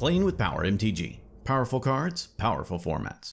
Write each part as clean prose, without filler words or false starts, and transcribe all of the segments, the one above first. Playing with Power MTG. Powerful cards, powerful formats.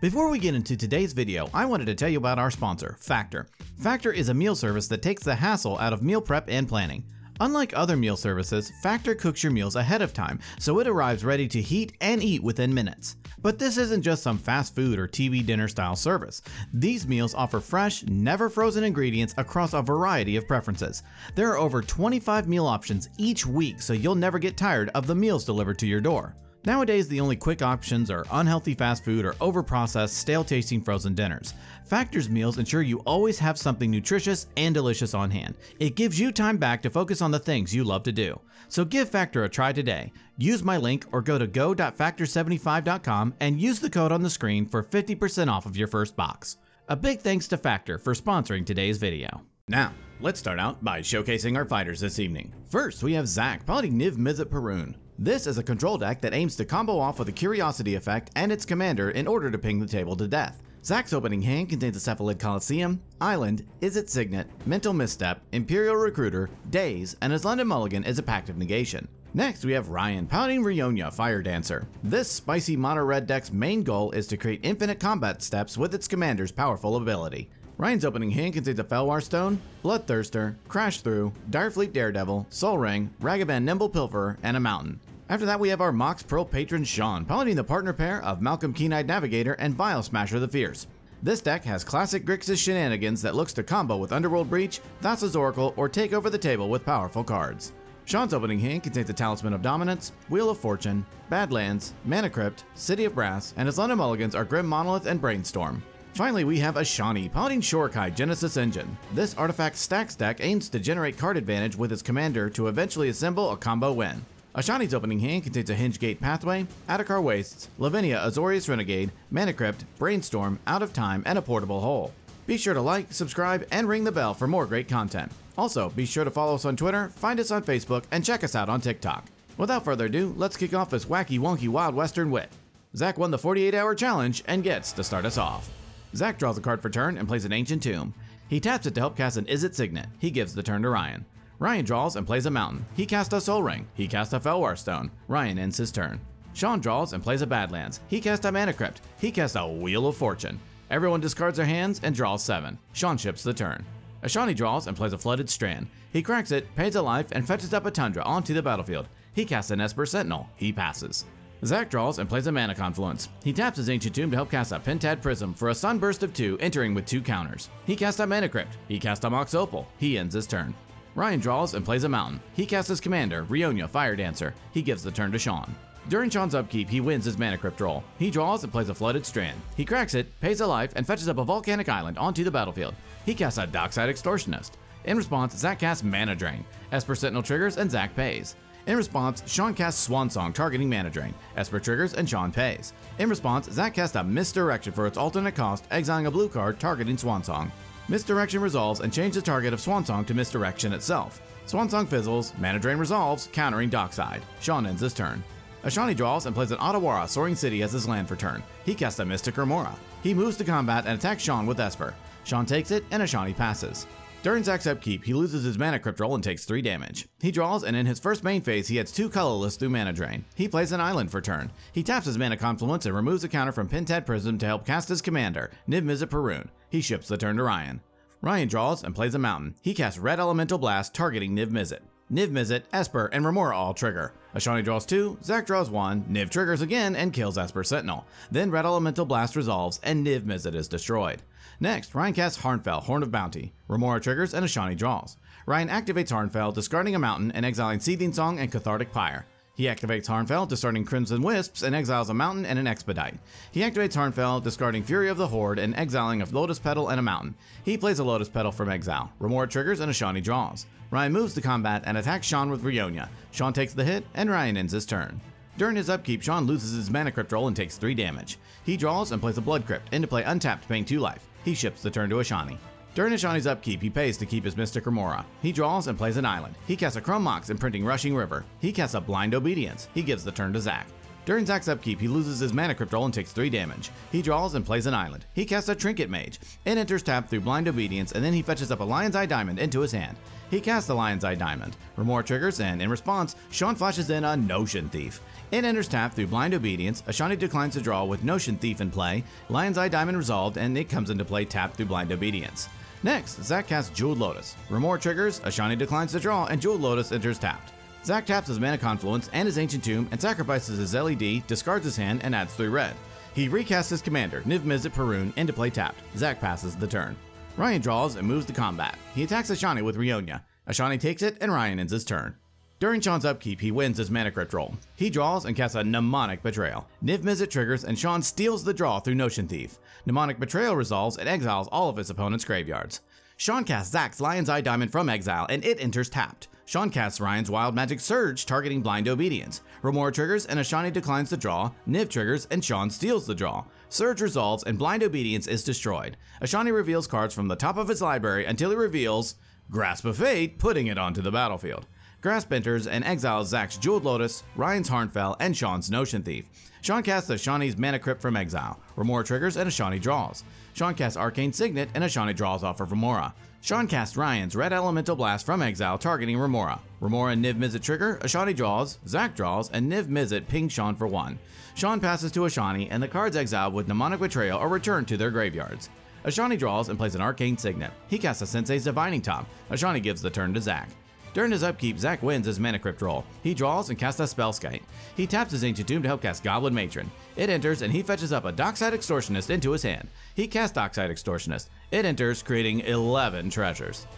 Before we get into today's video, I wanted to tell you about our sponsor, Factor. Factor is a meal service that takes the hassle out of meal prep and planning. Unlike other meal services, Factor cooks your meals ahead of time, so it arrives ready to heat and eat within minutes. But this isn't just some fast food or TV dinner style service. These meals offer fresh, never frozen ingredients across a variety of preferences. There are over 25 meal options each week, so you'll never get tired of the meals delivered to your door. Nowadays, the only quick options are unhealthy fast food or overprocessed, stale-tasting frozen dinners. Factor's meals ensure you always have something nutritious and delicious on hand. It gives you time back to focus on the things you love to do. So give Factor a try today. Use my link or go to go.factor75.com and use the code on the screen for 50% off of your first box. A big thanks to Factor for sponsoring today's video. Now, let's start out by showcasing our fighters this evening. First, we have Zach piloting Niv-Mizzet Parun. This is a control deck that aims to combo off with the Curiosity effect and its commander in order to ping the table to death. Zach's opening hand contains a Cephalid Coliseum, Island, Is It Signet, Mental Misstep, Imperial Recruiter, Daze, and his London Mulligan is a Pact of Negation. Next, we have Ryan piloting Rionya, Fire Dancer. This spicy mono red deck's main goal is to create infinite combat steps with its commander's powerful ability. Ryan's opening hand contains a Felwar Stone, Bloodthirster, Crash Through, Direfleet Daredevil, Soul Ring, Ragavan Nimble Pilferer, and a Mountain. After that, we have our Mox Pearl patron Sean, piloting the partner pair of Malcolm Keen-Eyed Navigator and Vile Smasher the Fierce. This deck has classic Grixis shenanigans that looks to combo with Underworld Breach, Thassa's Oracle, or take over the table with powerful cards. Sean's opening hand contains a Talisman of Dominance, Wheel of Fortune, Badlands, Mana Crypt, City of Brass, and his London Mulligans are Grim Monolith and Brainstorm. Finally, we have Ashani, piloting Shorikai, Genesis Engine. This artifact stacks deck aims to generate card advantage with its commander to eventually assemble a combo win. Ashani's opening hand contains a Hingegate Pathway, Attakar Wastes, Lavinia Azorius Renegade, Mana Crypt, Brainstorm, Out of Time, and a Portable Hole. Be sure to like, subscribe, and ring the bell for more great content. Also, be sure to follow us on Twitter, find us on Facebook, and check us out on TikTok. Without further ado, let's kick off this wacky wonky Wild Western Wit. Zach won the 48-hour challenge and gets to start us off. Zach draws a card for turn and plays an Ancient Tomb. He taps it to help cast an Is It Signet. He gives the turn to Ryan. Ryan draws and plays a Mountain. He casts a Soul Ring. He casts a Felwar Stone. Ryan ends his turn. Sean draws and plays a Badlands. He casts a Mana Crypt. He casts a Wheel of Fortune. Everyone discards their hands and draws 7. Sean ships the turn. Ashani draws and plays a Flooded Strand. He cracks it, pays a life, and fetches up a Tundra onto the battlefield. He casts an Esper Sentinel. He passes. Zach draws and plays a Mana Confluence. He taps his Ancient Tomb to help cast a Pentad Prism for a Sunburst of 2, entering with 2 counters. He casts a Mana Crypt. He casts a Mox Opal. He ends his turn. Ryan draws and plays a Mountain. He casts his commander, Rionya, Fire Dancer. He gives the turn to Sean. During Sean's upkeep, he wins his Mana Crypt roll. He draws and plays a Flooded Strand. He cracks it, pays a life, and fetches up a Volcanic Island onto the battlefield. He casts a Dockside Extortionist. In response, Zach casts Mana Drain. Esper Sentinel triggers and Zach pays. In response, Sean casts Swansong, targeting Mana Drain. Esper triggers and Sean pays. In response, Zach casts a Misdirection for its alternate cost, exiling a blue card, targeting Swansong. Misdirection resolves and changes the target of Swansong to Misdirection itself. Swansong fizzles, Mana Drain resolves, countering Dockside. Sean ends his turn. Ashani draws and plays an Ottawara, Soaring City as his land for turn. He casts a Mystic Remora. He moves to combat and attacks Sean with Esper. Sean takes it and Ashani passes. During Zach's upkeep, he loses his Mana Crypt roll and takes 3 damage. He draws, and in his first main phase, he adds 2 colorless through Mana Drain. He plays an Island for turn. He taps his Mana Confluence and removes a counter from Pentad Prism to help cast his commander, Niv-Mizzet Parun. He ships the turn to Ryan. Ryan draws and plays a Mountain. He casts Red Elemental Blast, targeting Niv-Mizzet. Niv-Mizzet, Esper, and Remora all trigger. Ashani draws 2, Zach draws 1, Niv triggers again and kills Esper Sentinel. Then Red Elemental Blast resolves and Niv-Mizzet is destroyed. Next, Ryan casts Harnfel, Horn of Bounty. Remora triggers and Ashani draws. Ryan activates Harnfel, discarding a Mountain and exiling Seething Song and Cathartic Pyre. He activates Harnfel, discarding Crimson Wisps and exiles a Mountain and an Expedite. He activates Harnfel, discarding Fury of the Horde and exiling a Lotus Petal and a Mountain. He plays a Lotus Petal from exile. Remora triggers and Ashani draws. Ryan moves to combat and attacks Sean with Rionya. Sean takes the hit, and Ryan ends his turn. During his upkeep, Sean loses his Mana Crypt roll and takes 3 damage. He draws and plays a Blood Crypt, into play untapped, paying 2 life. He ships the turn to Ashani. During Ashani's upkeep, he pays to keep his Mystic Remora. He draws and plays an Island. He casts a Chromox, imprinting Rushing River. He casts a Blind Obedience. He gives the turn to Zach. During Zach's upkeep, he loses his Mana Crypt roll and takes 3 damage. He draws and plays an island. He casts a Trinket Mage and enters tap through Blind Obedience, and then he fetches up a Lion's Eye Diamond into his hand. He casts the Lion's Eye Diamond. Remora triggers, and in response, Shan flashes in a Notion Thief. It enters tap through Blind Obedience, Ashanti declines to draw with Notion Thief in play, Lion's Eye Diamond resolved, and it comes into play tap through Blind Obedience. Next, Zach casts Jeweled Lotus. Remora triggers, Ashanti declines to draw, and Jeweled Lotus enters tapped. Zach taps his Mana Confluence and his Ancient Tomb and sacrifices his LED, discards his hand, and adds 3 red. He recasts his commander, Niv-Mizzet Parun, into play tapped. Zach passes the turn. Ryan draws and moves to combat. He attacks Ashanti with Rionya. Ashanti takes it, and Ryan ends his turn. During Sean's upkeep, he wins his Mana Crypt roll. He draws and casts a Mnemonic Betrayal. Niv-Mizzet triggers, and Sean steals the draw through Notion Thief. Mnemonic Betrayal resolves and exiles all of his opponent's graveyards. Sean casts Zach's Lion's Eye Diamond from exile, and it enters tapped. Sean casts Ryan's Wild Magic Surge, targeting Blind Obedience. Remora triggers, and Ashanti declines the draw, Niv triggers, and Sean steals the draw. Surge resolves, and Blind Obedience is destroyed. Ashanti reveals cards from the top of his library until he reveals Grasp of Fate, putting it onto the battlefield. Grasp enters and exiles Zach's Jeweled Lotus, Ryan's Harnfel, and Sean's Notion Thief. Sean casts Ashanti's Mana Crypt from exile. Remora triggers, and Ashanti draws. Sean casts Arcane Signet, and Ashanti draws off of Remora. Sean casts Ryan's Red Elemental Blast from exile, targeting Remora. Remora and Niv-Mizzet trigger, Ashanti draws, Zach draws, and Niv-Mizzet pings Sean for 1. Sean passes to Ashanti, and the cards exiled with Mnemonic Betrayal are returned to their graveyards. Ashanti draws and plays an Arcane Signet. He casts a Sensei's Divining Top. Ashanti gives the turn to Zach. During his upkeep, Zach wins his Mana Crypt roll. He draws and casts a Spellskite. He taps his Ancient Tomb to help cast Goblin Matron. It enters, and he fetches up a Dockside Extortionist into his hand. He casts Dockside Extortionist. It enters, creating 11 treasures.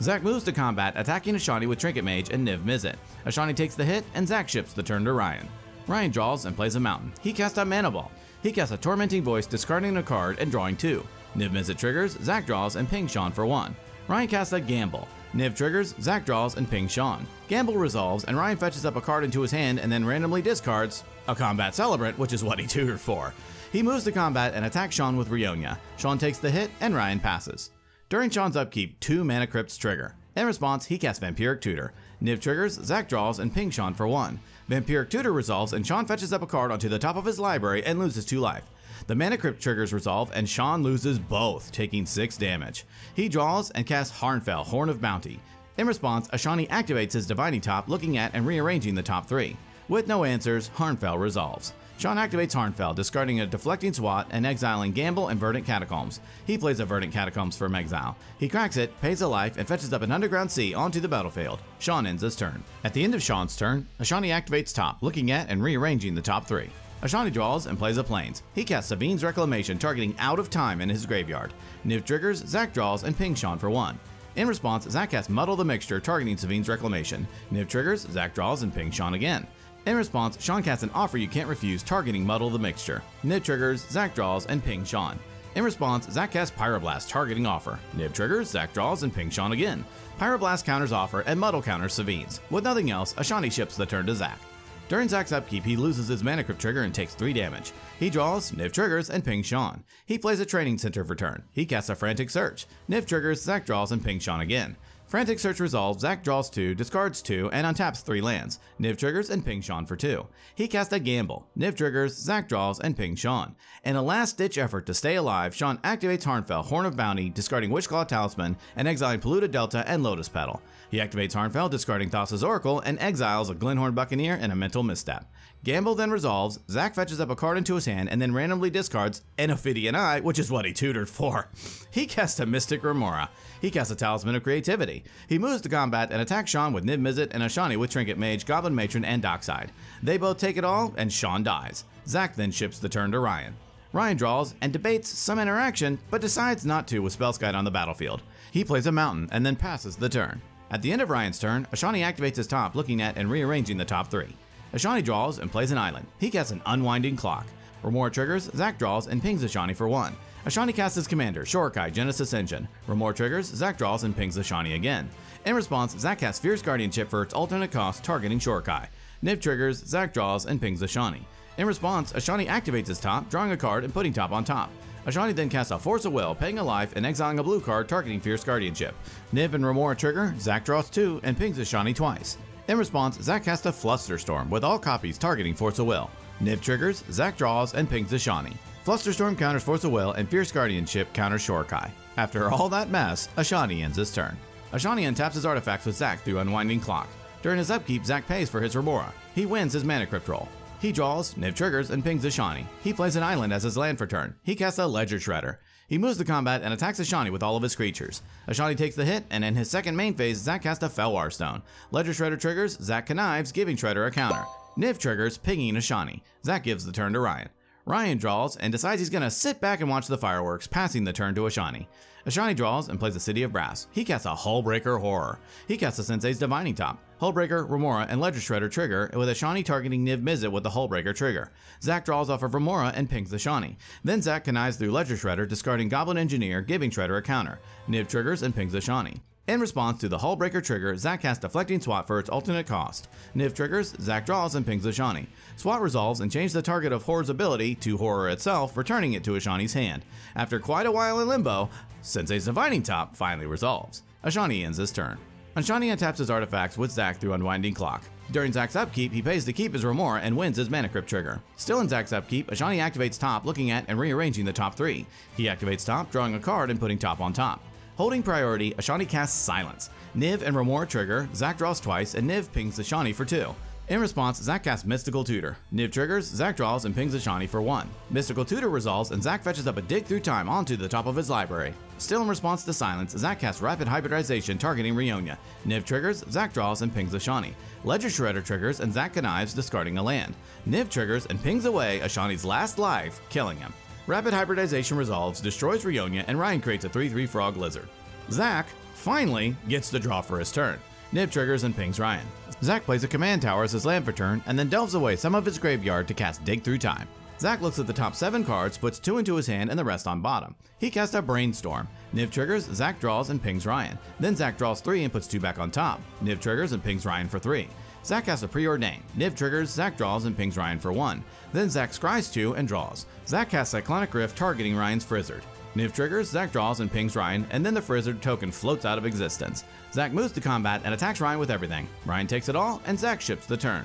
Zach moves to combat, attacking Ashanti with Trinket Mage and Niv-Mizzet. Ashanti takes the hit, and Zach ships the turn to Ryan. Ryan draws and plays a Mountain. He casts a Mana Ball. He casts a Tormenting Voice, discarding a card and drawing 2. Niv-Mizzet triggers, Zach draws, and pings Sean for 1. Ryan casts a Gamble. Niv triggers, Zach draws, and pings Sean. Gamble resolves, and Ryan fetches up a card into his hand and then randomly discards a Combat Celebrant, which is what he tutored for. He moves to combat and attacks Sean with Rionya. Sean takes the hit, and Ryan passes. During Sean's upkeep, 2 Mana Crypts trigger. In response, he casts Vampiric Tutor. Niv triggers, Zach draws, and pings Sean for 1. Vampiric Tutor resolves, and Sean fetches up a card onto the top of his library and loses 2 life. The Mana Crypt triggers resolve, and Sean loses both, taking 6 damage. He draws and casts Harnfel, Horn of Bounty. In response, Ashanti activates his Divining Top, looking at and rearranging the top 3. With no answers, Harnfel resolves. Sean activates Harnfel, discarding a Deflecting Swat and exiling Gamble and Verdant Catacombs. He plays a Verdant Catacombs from exile. He cracks it, pays a life, and fetches up an Underground Sea onto the battlefield. Sean ends his turn. At the end of Sean's turn, Ashanti activates Top, looking at and rearranging the top 3. Ashanti draws and plays a Plains. He casts Sabine's Reclamation, targeting Out of Time in his graveyard. Niv triggers, Zach draws, and pings Sean for 1. In response, Zach casts Muddle the Mixture, targeting Sabine's Reclamation. Niv triggers, Zach draws, and pings Sean again. In response, Sean casts an Offer You Can't Refuse, targeting Muddle the Mixture. Niv triggers, Zach draws, and pings Sean. In response, Zach casts Pyroblast, targeting Offer. Niv triggers, Zach draws, and pings Sean again. Pyroblast counters Offer, and Muddle counters Sabine's. With nothing else, Ashanti ships the turn to Zach. During Zach's upkeep, he loses his Mana Crypt trigger and takes 3 damage. He draws, Niv triggers, and pings Sean. He plays a Training Center for turn. He casts a Frantic Search. Niv triggers, Zach draws, and pings Sean again. Frantic Search resolves, Zach draws 2, discards 2, and untaps 3 lands. Niv triggers, and pings Sean for 2. He casts a Gamble. Niv triggers, Zach draws, and pings Sean. In a last-ditch effort to stay alive, Sean activates Harnfel, Horn of Bounty, discarding Witchclaw Talisman, and exiling Polluta Delta and Lotus Petal. He activates Harnfel, discarding Thassa's Oracle, and exiles a Glenhorn Buccaneer and a Mental Misstep. Gamble then resolves, Zach fetches up a card into his hand, and then randomly discards an Ophidian Eye, which is what he tutored for. He casts a Mystic Remora. He casts a Talisman of Creativity. He moves to combat and attacks Sean with Niv-Mizzet and Ashanti with Trinket Mage, Goblin Matron, and Dockside. They both take it all, and Sean dies. Zach then ships the turn to Ryan. Ryan draws and debates some interaction, but decides not to with Spellskite on the battlefield. He plays a Mountain and then passes the turn. At the end of Ryan's turn, Ashanti activates his top, looking at and rearranging the top 3. Ashanti draws and plays an island. He casts an Unwinding Clock. Remora triggers, Zach draws, and pings Ashanti for 1. Ashanti casts his commander, Shorikai, Genesis Engine. Remora triggers, Zach draws, and pings Ashanti again. In response, Zach casts Fierce Guardianship for its alternate cost, targeting Shorikai. Niv triggers, Zach draws, and pings Ashanti. In response, Ashanti activates his top, drawing a card and putting top on top. Ashanti then casts a Force of Will, paying a life, and exiling a blue card, targeting Fierce Guardianship. Niv and Remora trigger, Zach draws 2, and pings Ashanti twice. In response, Zach casts a Flusterstorm with all copies targeting Force of Will. Niv triggers, Zach draws, and pings the Shani. Flusterstorm counters Force of Will, and Fierce Guardianship counters Shorikai. After all that mess, Ashani ends his turn. Ashani untaps his artifacts with Zach through Unwinding Clock. During his upkeep, Zach pays for his Remora. He wins his Mana Crypt roll. He draws, Niv triggers, and pings Ashani. He plays an island as his land for turn. He casts a Ledger Shredder. He moves the combat and attacks Ashani with all of his creatures. Ashani takes the hit, and in his second main phase, Zach casts a Felwar Stone. Ledger Shredder triggers, Zach connives, giving Shredder a counter. Niv triggers, pinging Ashani. Zach gives the turn to Ryan. Ryan draws and decides he's gonna sit back and watch the fireworks, passing the turn to Ashani. Ashani draws and plays the City of Brass. He casts a Hullbreaker Horror. He casts a Sensei's Divining Top. Hullbreaker, Remora, and Ledger Shredder trigger, with Ashani targeting Niv-Mizzet with the Hullbreaker trigger. Zach draws off of Remora and pings Ashani. Then Zach connives through Ledger Shredder, discarding Goblin Engineer, giving Shredder a counter. Niv triggers and pings Ashani. In response to the Hullbreaker trigger, Zach casts Deflecting Swat for its alternate cost. Niv triggers, Zach draws, and pings Ashani. Swat resolves and changes the target of Horror's ability to Horror itself, returning it to Ashani's hand. After quite a while in limbo, Sensei's Divining Top finally resolves. Ashani ends his turn. Ashani untaps his artifacts with Zach through Unwinding Clock. During Zach's upkeep, he pays to keep his Remora and wins his Mana Crypt trigger. Still in Zach's upkeep, Ashani activates Top, looking at and rearranging the top three. He activates Top, drawing a card and putting Top on top. Holding priority, Ashani casts Silence. Niv and Remora trigger, Zach draws twice, and Niv pings Ashani for 2. In response, Zach casts Mystical Tutor. Niv triggers, Zach draws, and pings Ashani for 1. Mystical Tutor resolves, and Zach fetches up a Dig Through Time onto the top of his library. Still in response to Silence, Zach casts Rapid Hybridization, targeting Rionya. Niv triggers, Zach draws, and pings Ashani. Ledger Shredder triggers, and Zach connives, discarding a land. Niv triggers, and pings away Ashani's last life, killing him. Rapid Hybridization resolves, destroys Rionya, and Ryan creates a 3/3 Frog Lizard. Zach, finally, gets the draw for his turn. Niv triggers and pings Ryan. Zach plays a Command Tower as his land for turn, and then delves away some of his graveyard to cast Dig Through Time. Zach looks at the top 7 cards, puts 2 into his hand, and the rest on bottom. He casts a Brainstorm. Niv triggers, Zach draws, and pings Ryan. Then Zach draws 3 and puts 2 back on top. Niv triggers and pings Ryan for 3. Zach casts a Preordain. Niv triggers, Zach draws, and pings Ryan for 1. Then Zach scries 2 and draws. Zach casts Cyclonic Rift, targeting Ryan's Frizzard. Niv triggers, Zach draws, and pings Ryan, and then the Frizzard token floats out of existence. Zach moves to combat and attacks Ryan with everything. Ryan takes it all, and Zach ships the turn.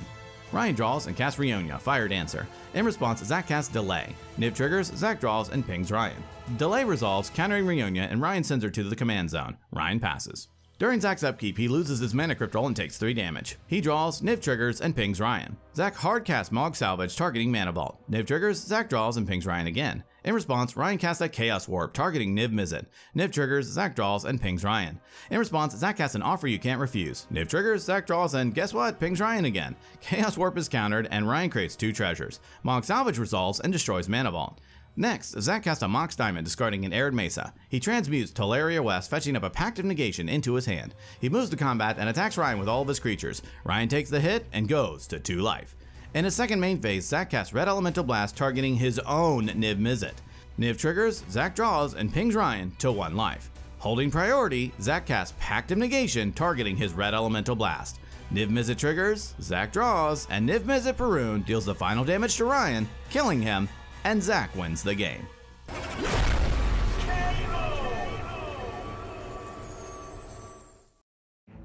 Ryan draws and casts Rionya, Fire Dancer. In response, Zach casts Delay. Niv triggers, Zach draws, and pings Ryan. Delay resolves, countering Rionya, and Ryan sends her to the command zone. Ryan passes. During Zach's upkeep, he loses his Mana Crypt roll and takes 3 damage. He draws, Niv triggers, and pings Ryan. Zach hard casts Mog Salvage, targeting Mana Vault. Niv triggers, Zach draws, and pings Ryan again. In response, Ryan casts a Chaos Warp, targeting Niv-Mizzet. Niv triggers, Zach draws, and pings Ryan. In response, Zach casts an Offer You Can't Refuse. Niv triggers, Zach draws, and guess what? Pings Ryan again. Chaos Warp is countered, and Ryan creates 2 treasures. Mog Salvage resolves and destroys Mana Vault. Next, Zach casts a Mox Diamond, discarding an Arid Mesa. He transmutes Tolaria West, fetching up a Pact of Negation into his hand. He moves to combat and attacks Ryan with all of his creatures. Ryan takes the hit and goes to 2 life. In his second main phase, Zach casts Red Elemental Blast, targeting his own Niv-Mizzet. Niv triggers, Zach draws, and pings Ryan to 1 life. Holding priority, Zach casts Pact of Negation, targeting his Red Elemental Blast. Niv-Mizzet triggers, Zach draws, and Niv-Mizzet Parun deals the final damage to Ryan, killing him, and Zach wins the game.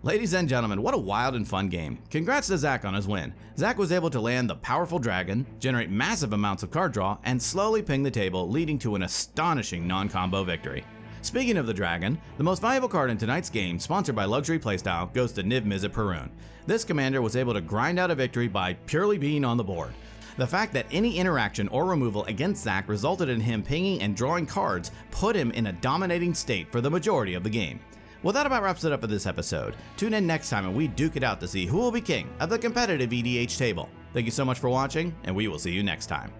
Ladies and gentlemen, what a wild and fun game. Congrats to Zach on his win. Zach was able to land the powerful dragon, generate massive amounts of card draw, and slowly ping the table, leading to an astonishing non-combo victory. Speaking of the dragon, the most valuable card in tonight's game, sponsored by Luxury Playstyle, goes to Niv-Mizzet Parun. This commander was able to grind out a victory by purely being on the board. The fact that any interaction or removal against Zach resulted in him pinging and drawing cards put him in a dominating state for the majority of the game. Well, that about wraps it up for this episode. Tune in next time and we duke it out to see who will be king of the competitive EDH table. Thank you so much for watching, and we will see you next time.